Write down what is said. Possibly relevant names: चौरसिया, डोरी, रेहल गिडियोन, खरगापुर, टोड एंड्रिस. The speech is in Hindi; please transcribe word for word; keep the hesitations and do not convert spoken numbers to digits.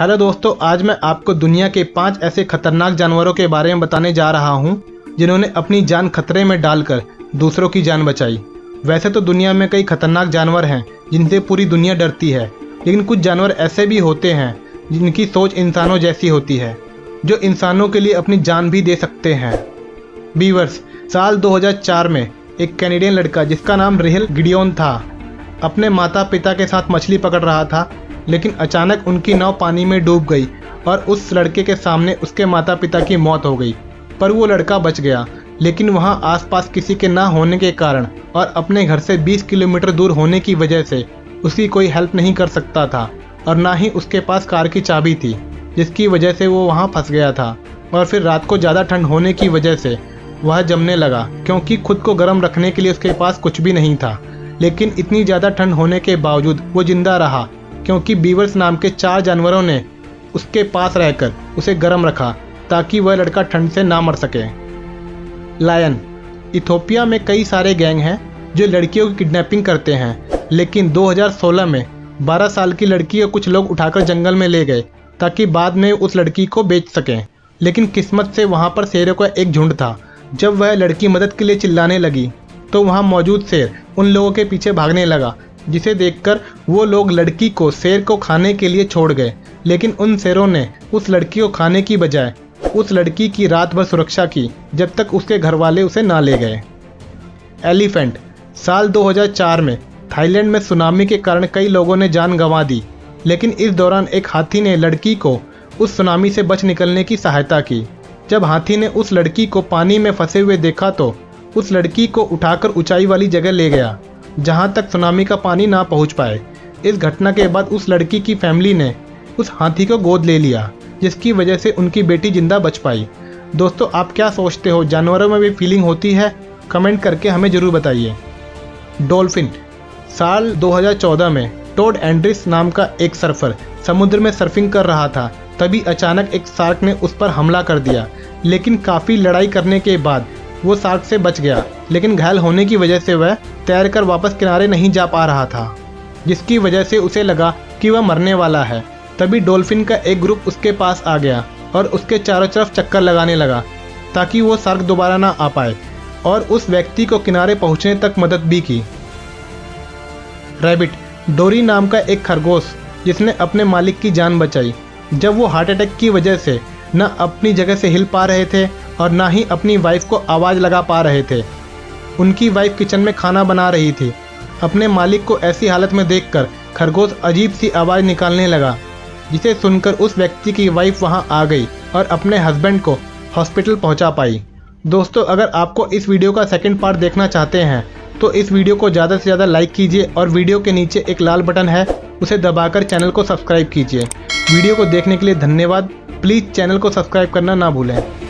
हेलो दोस्तों, आज मैं आपको दुनिया के पाँच ऐसे खतरनाक जानवरों के बारे में बताने जा रहा हूं जिन्होंने अपनी जान खतरे में डालकर दूसरों की जान बचाई। वैसे तो दुनिया में कई खतरनाक जानवर हैं जिनसे पूरी दुनिया डरती है, लेकिन कुछ जानवर ऐसे भी होते हैं जिनकी सोच इंसानों जैसी होती है, जो इंसानों के लिए अपनी जान भी दे सकते हैं। बीवर्स, साल दो हज़ार चार में एक कैनेडियन लड़का जिसका नाम रेहल गिडियोन था, अपने माता पिता के साथ मछली पकड़ रहा था, लेकिन अचानक उनकी नाव पानी में डूब गई और उस लड़के के सामने उसके माता पिता की मौत हो गई। पर वो लड़का बच गया, लेकिन वहाँ आसपास किसी के ना होने के कारण और अपने घर से बीस किलोमीटर दूर होने की वजह से उसकी कोई हेल्प नहीं कर सकता था और ना ही उसके पास कार की चाबी थी, जिसकी वजह से वो वहाँ फंस गया था। और फिर रात को ज़्यादा ठंड होने की वजह से वह जमने लगा, क्योंकि खुद को गर्म रखने के लिए उसके पास कुछ भी नहीं था। लेकिन इतनी ज़्यादा ठंड होने के बावजूद वो जिंदा रहा, क्योंकि बीवर्स नाम के चार जानवरों ने उसके पास रहकर उसे गर्म रखा ताकि वह लड़का ठंड से ना मर सके। लायन, इथोपिया में कई सारे गैंग हैं जो लड़कियों की किडनैपिंग करते हैं, लेकिन दो हज़ार सोलह में बारह साल की लड़की को कुछ लोग उठाकर जंगल में ले गए ताकि बाद में उस लड़की को बेच सकें। लेकिन किस्मत से वहाँ पर शेरों का एक झुंड था। जब वह लड़की मदद के लिए चिल्लाने लगी तो वहाँ मौजूद शेर उन लोगों के पीछे भागने लगा, जिसे देखकर वो लोग लड़की को शेर को खाने के लिए छोड़ गए। लेकिन उन शेरों ने उस लड़की को खाने की बजाय उस लड़की की रात भर सुरक्षा की, जब तक उसके घर वाले उसे ना ले गए। एलिफेंट, साल दो हज़ार चार में थाईलैंड में सुनामी के कारण कई लोगों ने जान गंवा दी, लेकिन इस दौरान एक हाथी ने लड़की को उस सुनामी से बच निकलने की सहायता की। जब हाथी ने उस लड़की को पानी में फंसे हुए देखा तो उस लड़की को उठाकर ऊंचाई वाली जगह ले गया, जहां तक सुनामी का पानी ना पहुंच पाए। इस घटना के बाद उस लड़की की फैमिली ने उस हाथी को गोद ले लिया, जिसकी वजह से उनकी बेटी जिंदा बच पाई। दोस्तों, आप क्या सोचते हो, जानवरों में भी फीलिंग होती है? कमेंट करके हमें ज़रूर बताइए। डॉल्फिन, साल दो हज़ार चौदह में टोड एंड्रिस नाम का एक सर्फर समुद्र में सर्फिंग कर रहा था, तभी अचानक एक शार्क ने उस पर हमला कर दिया। लेकिन काफ़ी लड़ाई करने के बाद वो शार्क से बच गया, लेकिन घायल होने की वजह से वह तैरकर वापस किनारे नहीं जा पा रहा था, जिसकी वजह से उसे लगा कि वह मरने वाला है। तभी डॉल्फिन का एक ग्रुप उसके पास आ गया और उसके चारों तरफ चक्कर लगाने लगा ताकि वो शार्क दोबारा ना आ पाए, और उस व्यक्ति को किनारे पहुंचने तक मदद भी की। रैबिट, डोरी नाम का एक खरगोश जिसने अपने मालिक की जान बचाई। जब वो हार्ट अटैक की वजह से न अपनी जगह से हिल पा रहे थे और ना ही अपनी वाइफ को आवाज़ लगा पा रहे थे, उनकी वाइफ किचन में खाना बना रही थी। अपने मालिक को ऐसी हालत में देखकर खरगोश अजीब सी आवाज़ निकालने लगा, जिसे सुनकर उस व्यक्ति की वाइफ वहां आ गई और अपने हस्बैंड को हॉस्पिटल पहुंचा पाई। दोस्तों, अगर आपको इस वीडियो का सेकंड पार्ट देखना चाहते हैं तो इस वीडियो को ज़्यादा से ज़्यादा लाइक कीजिए और वीडियो के नीचे एक लाल बटन है, उसे दबाकर चैनल को सब्सक्राइब कीजिए। वीडियो को देखने के लिए धन्यवाद। प्लीज़ चैनल को सब्सक्राइब करना ना भूलें।